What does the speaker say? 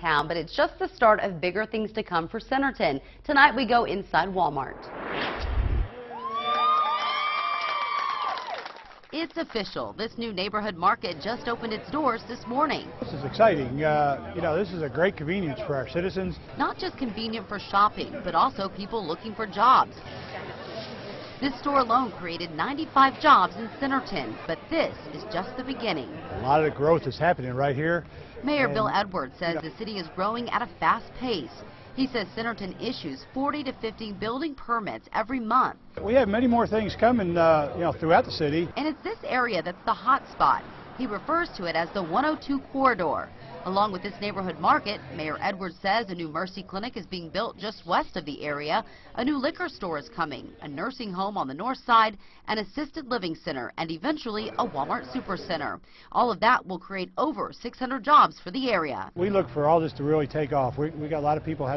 downtown, but it's just the start of bigger things to come for Centerton. Tonight we go inside Walmart. It's official. This new neighborhood market just opened its doors this morning. This is exciting. This is a great convenience for our citizens. Not just convenient for shopping, but also people looking for jobs. This store alone created 95 jobs in Centerton, but this is just the beginning. A lot of the growth is happening right here. Mayor Bill Edwards says the city is growing at a fast pace. He says Centerton issues 40 to 50 building permits every month. We have many more things coming throughout the city. And it's this area that's the hot spot. He refers to it as the 102 corridor. Along with this neighborhood market, Mayor Edwards says a new Mercy clinic is being built just west of the area. A new liquor store is coming, a nursing home on the north side, an assisted living center, and eventually a Walmart supercenter. All of that will create over 600 jobs for the area. We look for all this to really take off. We got a lot of people